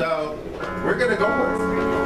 So we're gonna go with it.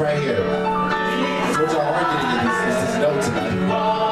Right here, which I want you to get these notes tonight.